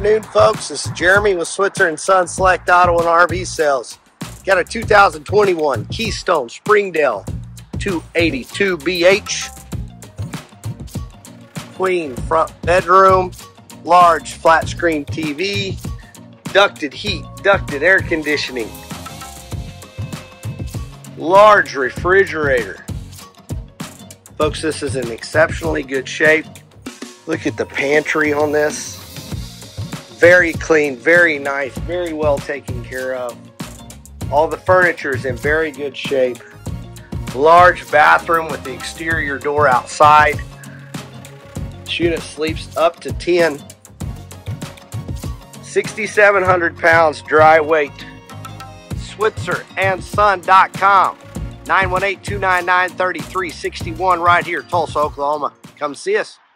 afternoon, folks. This is Jeremy with Switzer and Son Select Auto and RV Sales. Got a 2021 Keystone Springdale 282BH. Queen front bedroom, large flat screen TV, ducted heat, ducted air conditioning, large refrigerator. Folks, this is in exceptionally good shape. Look at the pantry on this. Very clean, very nice, very well taken care of. All the furniture is in very good shape. Large bathroom with the exterior door outside. This unit sleeps up to 10. 6,700 pounds dry weight. Switzerandsun.com. 918-299-3361 right here, Tulsa, Oklahoma. Come see us.